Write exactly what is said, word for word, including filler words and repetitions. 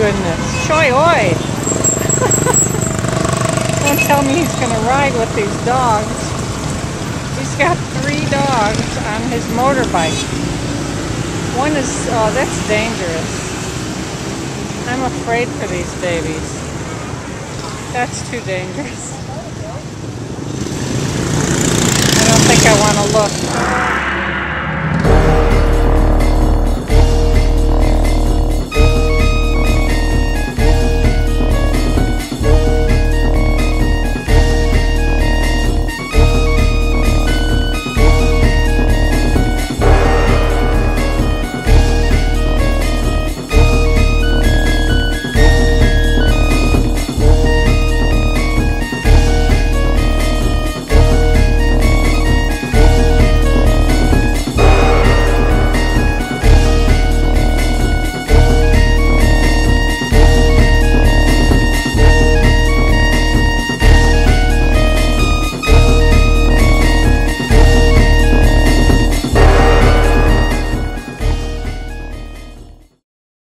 goodness. Choy oi. Don't tell me he's going to ride with these dogs. He's got three dogs on his motorbike. One is, oh, that's dangerous. I'm afraid for these babies. That's too dangerous. I don't think I want to look.